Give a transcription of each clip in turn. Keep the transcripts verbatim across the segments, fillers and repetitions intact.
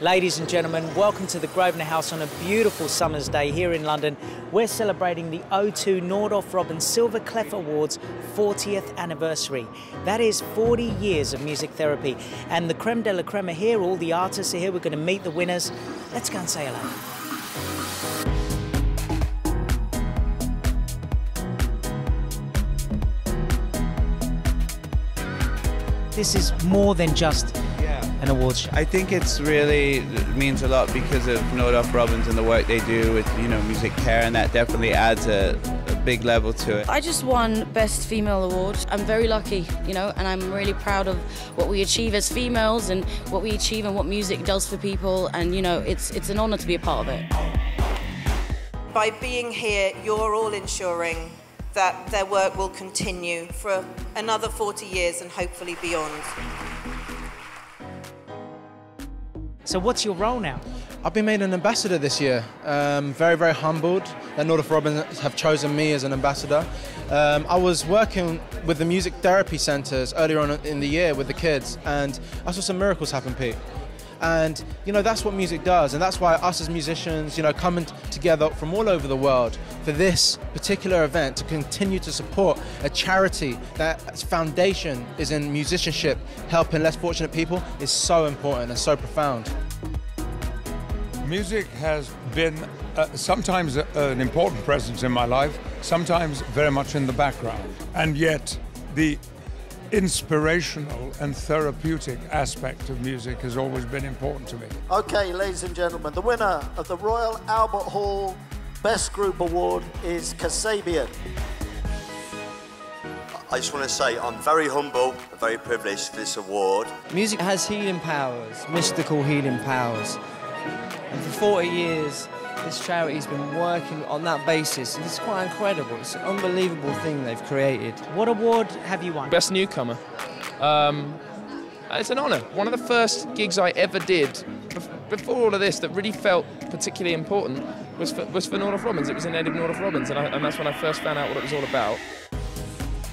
Ladies and gentlemen, welcome to the Grosvenor House on a beautiful summer's day here in London. We're celebrating the O two Nordoff Robbins Silver Clef Awards fortieth anniversary. That is forty years of music therapy. And the creme de la creme are here, all the artists are here. We're going to meet the winners. Let's go and say hello. This is more than just yeah. an awards show. I think it's really it means a lot because of Nordoff Robbins and the work they do with you know music care, and that definitely adds a, a big level to it. I just won Best Female Award. I'm very lucky, you know, and I'm really proud of what we achieve as females and what we achieve and what music does for people, and you know, it's it's an honor to be a part of it. By being here, you're all ensuring that their work will continue for another forty years and hopefully beyond. So what's your role now? I've been made an ambassador this year. Um, very, very humbled that Nordoff Robbins have chosen me as an ambassador. Um, I was working with the music therapy centres earlier on in the year with the kids, and I saw some miracles happen, Pete. And, you know, that's what music does, and that's why us as musicians, you know, coming together from all over the world for this particular event to continue to support a charity that's foundation is in musicianship, helping less fortunate people, is so important and so profound. Music has been uh, sometimes a, an important presence in my life, sometimes very much in the background, and yet the inspirational and therapeutic aspect of music has always been important to me. Okay, ladies and gentlemen, the winner of the Royal Albert Hall Best Group Award is Kasabian. I just want to say I'm very humble and very privileged for this award. Music has healing powers, mystical healing powers. And for forty years, this charity's been working on that basis, and it's quite incredible. It's an unbelievable thing they've created. What award have you won? Best newcomer. Um, it's an honour. One of the first gigs I ever did, before all of this, that really felt particularly important was for, was for Nordoff Robbins. It was in Edge of Nordoff Robbins, and, I, and that's when I first found out what it was all about.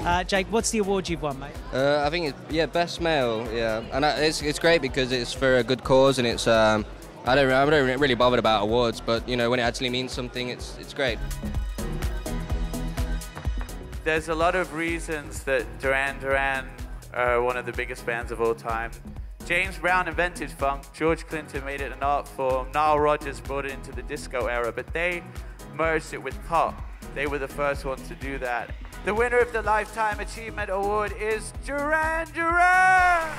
Uh, Jake, what's the award you've won, mate? Uh, I think, it, yeah, Best Male, yeah. And I, it's, it's great because it's for a good cause, and it's... Um, I don't, I'm not really bothered about awards, but you know, when it actually means something, it's, it's great. There's a lot of reasons that Duran Duran are one of the biggest bands of all time. James Brown invented funk, George Clinton made it an art form, Nile Rodgers brought it into the disco era, but they merged it with pop. They were the first ones to do that. The winner of the Lifetime Achievement Award is Duran Duran!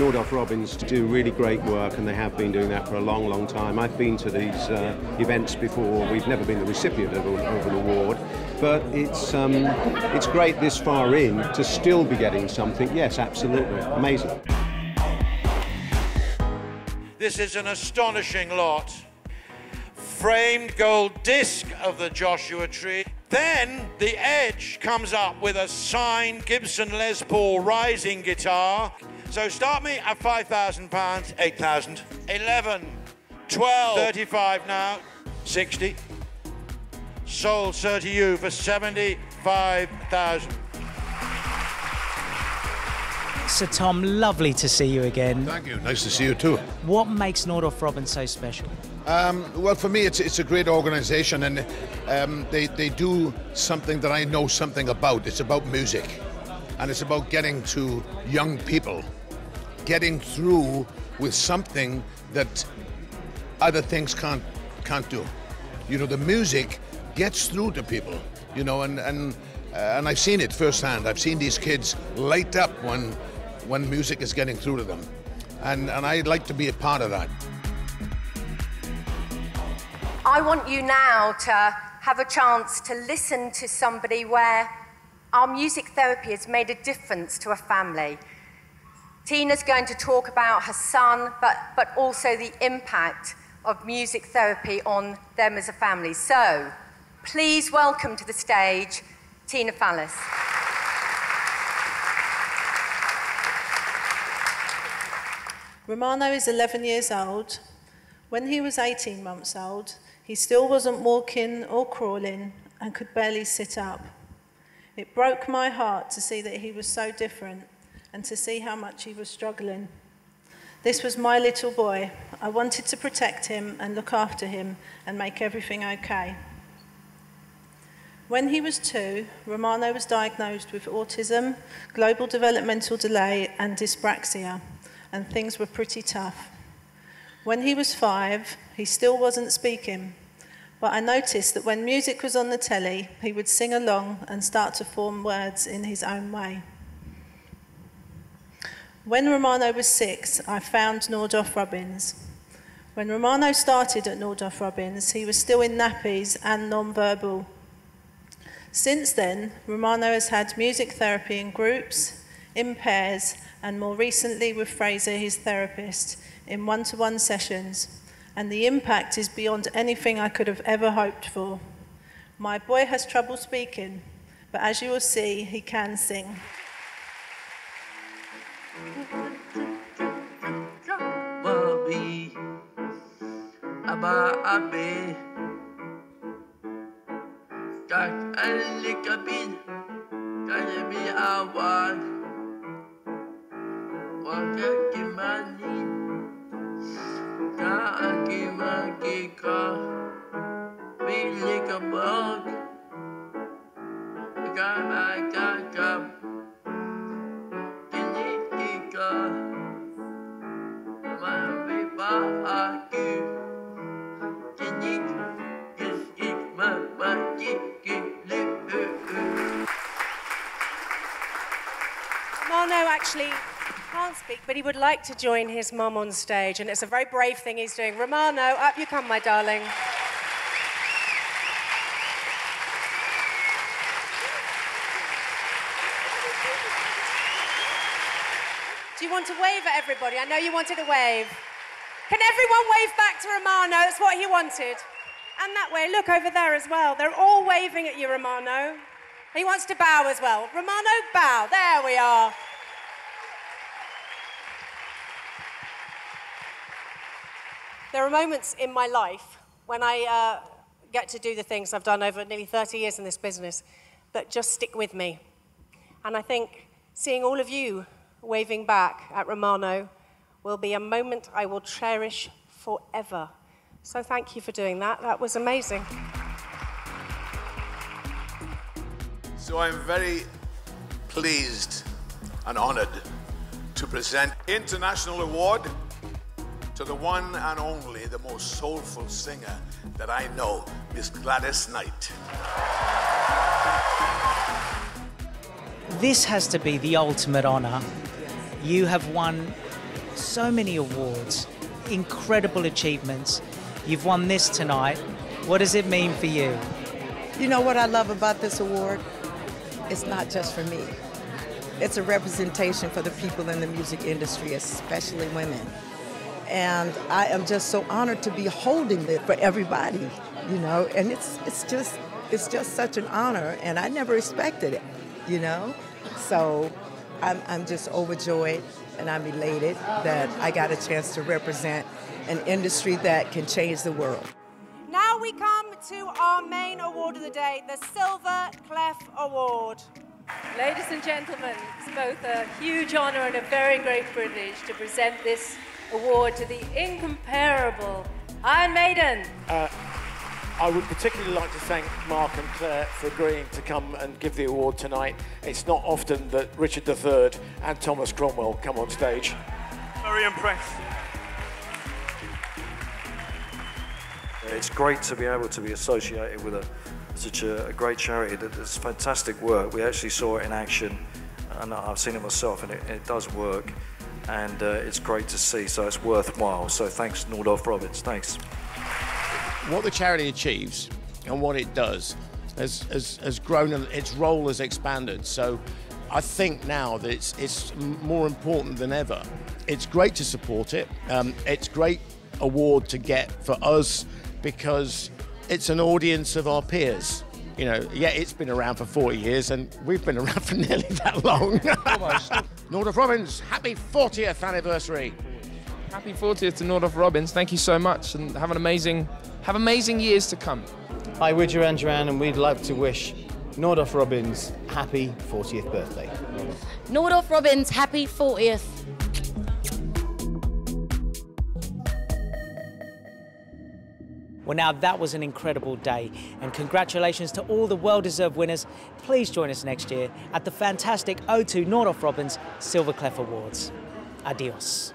Nordoff Robbins do really great work, and they have been doing that for a long, long time. I've been to these uh, events before. We've never been the recipient of, a, of an award, but it's um, it's great this far in to still be getting something. Yes, absolutely. Amazing. This is an astonishing lot. Framed gold disc of the Joshua Tree. Then the Edge comes up with a signed Gibson Les Paul rising guitar. So start me at five thousand pounds, eight thousand, eleven, twelve, thirty-five now, sixty. Sold, sir, to you for seventy-five thousand. So Tom, lovely to see you again. Thank you, nice to see you too. What makes Nordoff Robbins so special? Um, well, for me, it's, it's a great organisation, and um, they, they do something that I know something about. It's about music. And it's about getting to young people, getting through with something that other things can't can't do. You know, the music gets through to people. You know, and and uh, and I've seen it firsthand. I've seen these kids light up when when music is getting through to them, and and I'd like to be a part of that. I want you now to have a chance to listen to somebody where our music therapy has made a difference to a family. Tina's going to talk about her son, but, but also the impact of music therapy on them as a family. So, please welcome to the stage, Tina Fallis. Romano is eleven years old. When he was eighteen months old, he still wasn't walking or crawling and could barely sit up. It broke my heart to see that he was so different and to see how much he was struggling. This was my little boy. I wanted to protect him and look after him and make everything okay. When he was two, Romano was diagnosed with autism, global developmental delay, and dyspraxia, and things were pretty tough. When he was five, he still wasn't speaking, but I noticed that when music was on the telly, he would sing along and start to form words in his own way. When Romano was six, I found Nordoff Robbins. When Romano started at Nordoff Robbins, he was still in nappies and non-verbal. Since then, Romano has had music therapy in groups, in pairs, and more recently with Fraser, his therapist, in one-to-one sessions, and the impact is beyond anything I could have ever hoped for. My boy has trouble speaking, but as you will see, he can sing. But he would like to join his mum on stage, and it's a very brave thing he's doing. Romano, up you come, my darling. Do you want to wave at everybody? I know you wanted a wave. Can everyone wave back to Romano? That's what he wanted. And that way, look over there as well. They're all waving at you, Romano. He wants to bow as well. Romano, bow. There we are. There are moments in my life when I uh, get to do the things I've done over nearly thirty years in this business that just stick with me. And I think seeing all of you waving back at Romano will be a moment I will cherish forever. So thank you for doing that. That was amazing. So I'm very pleased and honoured to present International Award to the one and only, the most soulful singer that I know, Miss Gladys Knight. This has to be the ultimate honor. You have won so many awards, incredible achievements. You've won this tonight. What does it mean for you? You know what I love about this award? It's not just for me. It's a representation for the people in the music industry, especially women. And I am just so honored to be holding it for everybody, you know. And it's it's just it's just such an honor, and I never expected it, you know. So I'm I'm just overjoyed, and I'm elated that I got a chance to represent an industry that can change the world. Now we come to our main award of the day, the Silver Clef Award. Ladies and gentlemen, it's both a huge honor and a very great privilege to present this award to the incomparable Iron Maiden. Uh, I would particularly like to thank Mark and Claire for agreeing to come and give the award tonight. It's not often that Richard the third and Thomas Cromwell come on stage. Very impressed. It's great to be able to be associated with a, such a, a great charity that does fantastic work. We actually saw it in action, and I've seen it myself, and it, it does work. And uh, it's great to see, so it's worthwhile. So thanks, Nordoff Robbins, thanks. What the charity achieves and what it does has, has, has grown, and its role has expanded. So I think now that it's, it's more important than ever. It's great to support it. Um, it's a great award to get for us because it's an audience of our peers. You know, yeah, it's been around for forty years, and we've been around for nearly that long. Almost. Nordoff Robbins, happy fortieth anniversary. Happy fortieth to Nordoff Robbins. Thank you so much, and have an amazing, have amazing years to come. Hi, we're Duran Duran, and we'd love to wish Nordoff Robbins, happy fortieth birthday. Nordoff Robbins, happy fortieth. Well, now that was an incredible day, and congratulations to all the well-deserved winners. Please join us next year at the fantastic O two Nordoff Robbins Silver Clef Awards. Adios.